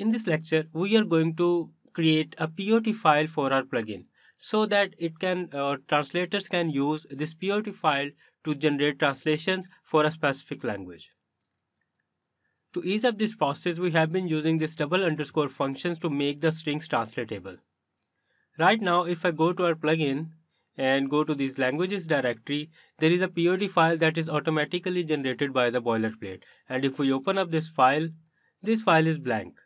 In this lecture, we are going to create a POT file for our plugin so that it can, translators can use this POT file to generate translations for a specific language. To ease up this process, we have been using this _ functions to make the strings translatable. Right now, if I go to our plugin and go to this languages directory, there is a POT file that is automatically generated by the boilerplate. And if we open up this file is blank.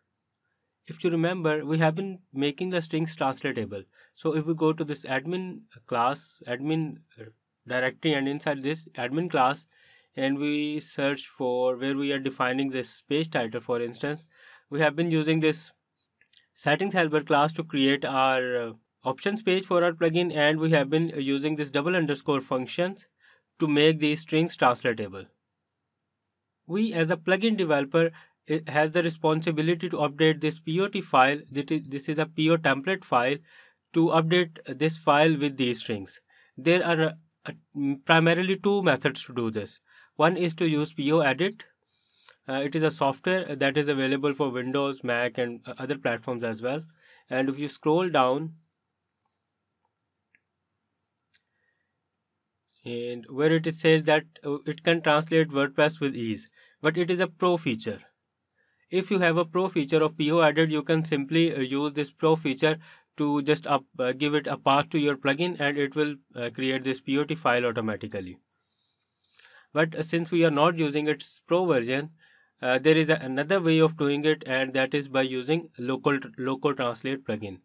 If you remember, we have been making the strings translatable. So if we go to this admin class, admin directory, and inside this admin class, and we search for where we are defining this page title, for instance, we have been using this settings helper class to create our options page for our plugin, and we have been using this _ functions to make these strings translatable. We as a plugin developer it has the responsibility to update this POT file. This is a PO template file. To update this file with these strings, there are primarily two methods to do this. One is to use POEdit. It is a software that is available for Windows, Mac, and other platforms as well. And if you scroll down, and where it says that it can translate WordPress with ease, but it is a pro feature. If you have a pro feature of POEdit, you can simply use this pro feature to just give it a path to your plugin, and it will create this POT file automatically. But since we are not using its pro version, there is another way of doing it, and that is by using Loco Translate plugin.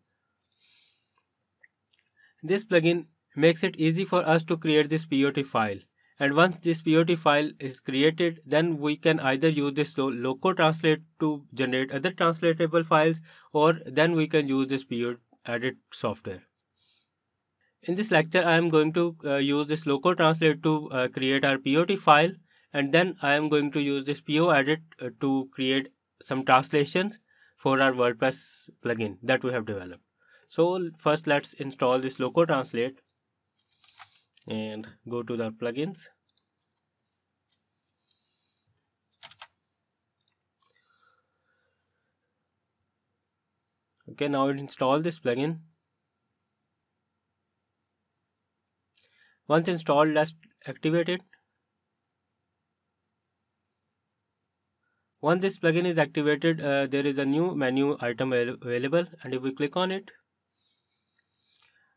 This plugin makes it easy for us to create this POT file. And once this POT file is created, then we can either use this Loco Translate to generate other translatable files, or then we can use this POEdit software. In this lecture, I am going to use this Loco Translate to create our POT file, and then I am going to use this POEdit to create some translations for our WordPress plugin that we have developed. So first, let's install this Loco Translate. And go to the plugins. Okay, now install this plugin. Once installed, let's activate it. Once this plugin is activated, there is a new menu item available, and if we click on it,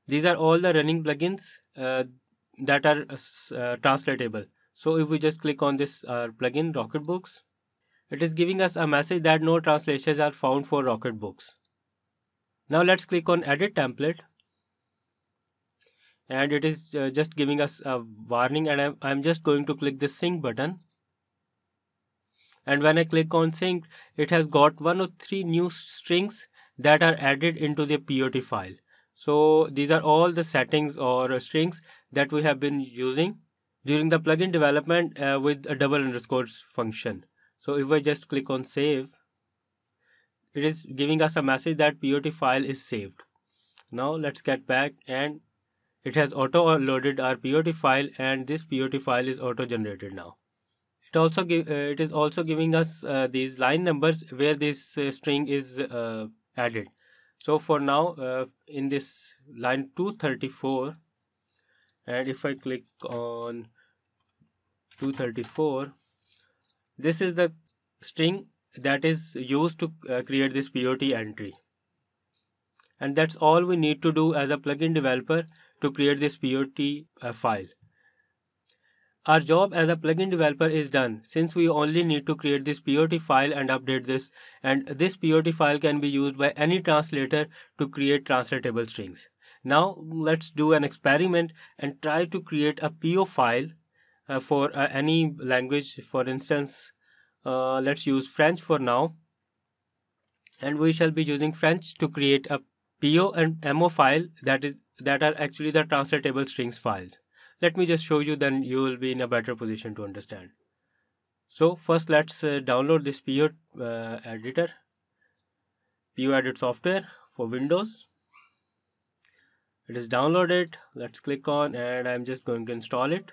these are all the running plugins that are translatable. So if we just click on this plugin Rocket Books, it is giving us a message that no translations are found for Rocket Books. Now let's click on Edit Template, and it is just giving us a warning, and I'm just going to click the Sync button. And when I click on Sync, it has got 1 or 3 new strings that are added into the POT file. So these are all the settings or strings that we have been using during the plugin development with a _ function. So if I just click on save, it is giving us a message that POT file is saved. Now let's get back, and it has auto loaded our POT file, and this POT file is auto generated now. It also it is also giving us these line numbers where this string is added. So for now, in this line 234, and if I click on 234, this is the string that is used to create this POT entry. And that's all we need to do as a plugin developer to create this POT file. Our job as a plugin developer is done, since we only need to create this POT file and update this, and this POT file can be used by any translator to create translatable strings. Now let's do an experiment and try to create a PO file for any language. For instance, let's use French for now, and we shall be using French to create a PO and MO file that are actually the translatable strings files. Let me just show you, then you will be in a better position to understand. So first, let's download this PO editor, POEdit software for Windows. It is downloaded. Let's click on, and I'm just going to install it.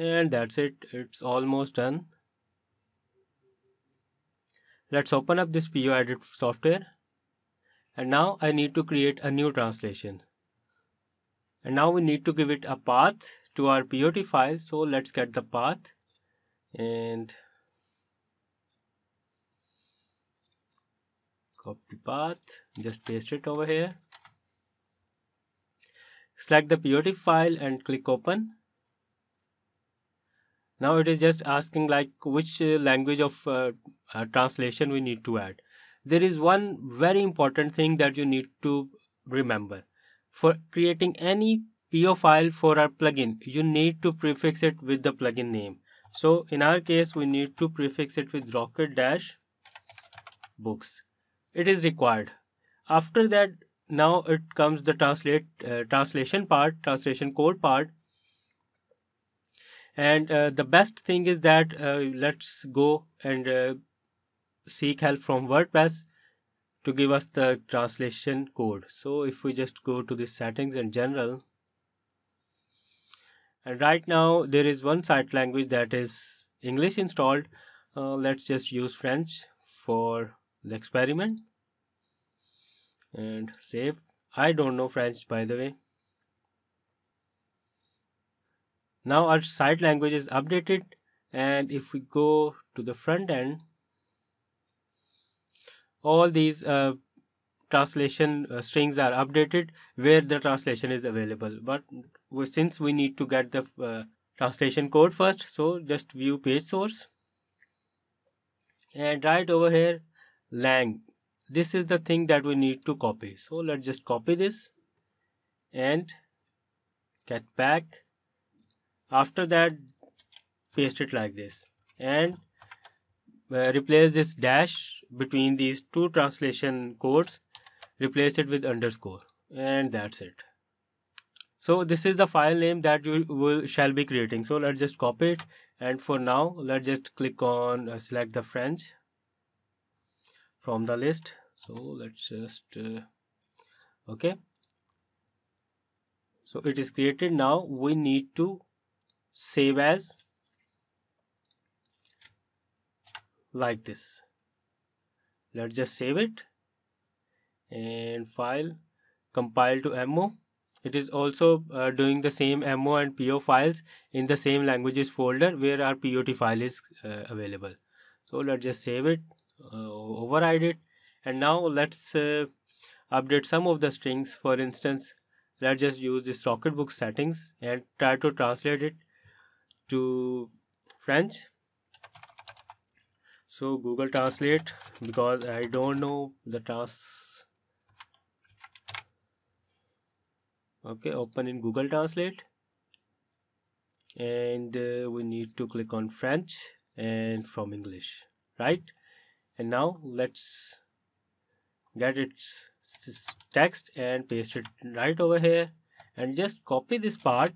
And that's it, it's almost done. Let's open up this POEdit software. And now I need to create a new translation. And now we need to give it a path to our POT file. So let's get the path. And copy path, just paste it over here. Select the POT file and click open. Now it is just asking like which language of translation we need to add. There is one very important thing that you need to remember. For creating any PO file for our plugin, you need to prefix it with the plugin name. So in our case, we need to prefix it with Rocket-Books. It is required. After that, now it comes the translation code part. And the best thing is that let's go and seek help from WordPress to give us the translation code. So if we just go to the settings and general, and right now there is one site language that is English installed. Let's just use French for the experiment and save. I don't know French, by the way. Now our site language is updated, and if we go to the front end, all these translation strings are updated where the translation is available. But since we need to get the translation code first, so just view page source, and right over here lang, this is the thing that we need to copy. So let's just copy this and get back. After that, paste it like this and replace this dash between these two translation codes, replace it with underscore, and that's it. So this is the file name that you shall be creating. So let's just copy it, and for now let's just click on select the French from the list. So let's just okay, so it is created. Now we need to save as like this. Let's just save it and file, compile to MO. It is also doing the same MO and PO files in the same languages folder where our POT file is available. So let's just save it, override it, and now let's update some of the strings. For instance, let's just use this Rocketbook settings and try to translate it to French. So Google Translate, because I don't know the okay, open in Google Translate, and we need to click on French and from English, right? And now let's get its text and paste it right over here, and just copy this part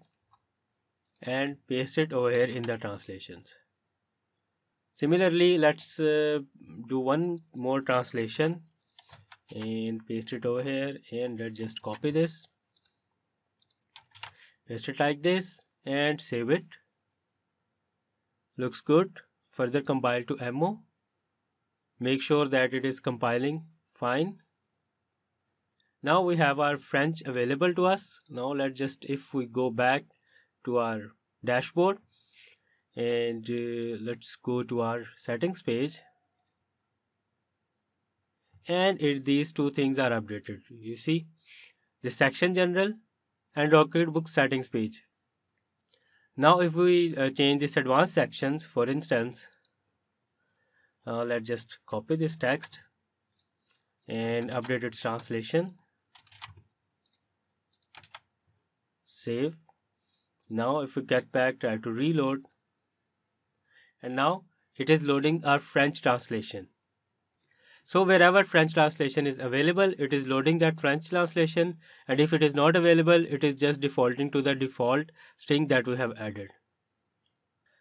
and paste it over here in the translations. Similarly, let's do one more translation and paste it over here, and let's just copy this, paste it like this and save it. Looks good. Further compile to MO. Make sure that it is compiling fine. Now we have our French available to us. Now let's just, if we go back to our dashboard, and let's go to our settings page, and these two things are updated. You see the section general and Rocketbook settings page. Now if we change this advanced sections, for instance, let's just copy this text and update its translation, save. Now if we get back, try to reload. And now it is loading our French translation. So wherever French translation is available, it is loading that French translation. And if it is not available, it is just defaulting to the default string that we have added.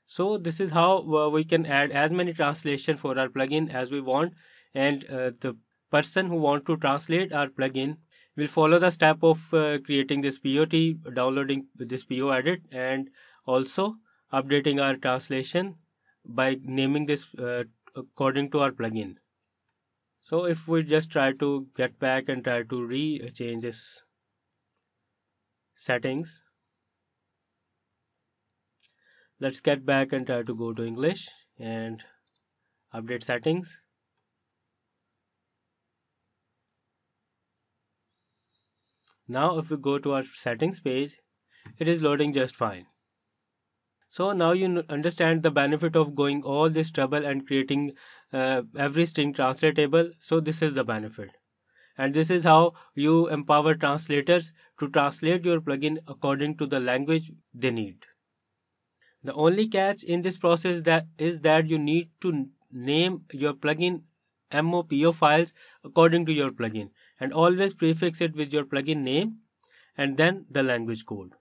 So this is how we can add as many translations for our plugin as we want. And the person who wants to translate our plugin will follow the step of creating this POT, downloading this POEdit, and also updating our translation by naming this according to our plugin. So if we just try to get back and try to re-change this settings, let's get back and try to go to English and update settings. Now if we go to our settings page, it is loading just fine. So now you understand the benefit of going all this trouble and creating every string translatable. So this is the benefit. And this is how you empower translators to translate your plugin according to the language they need. The only catch in this process is that you need to name your plugin MO PO files according to your plugin, and always prefix it with your plugin name and then the language code.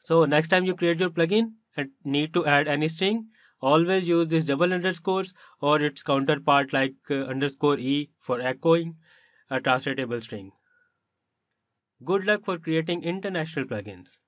So next time you create your plugin and need to add any string, always use this double underscores or its counterpart like underscore E for echoing a translatable string. Good luck for creating international plugins.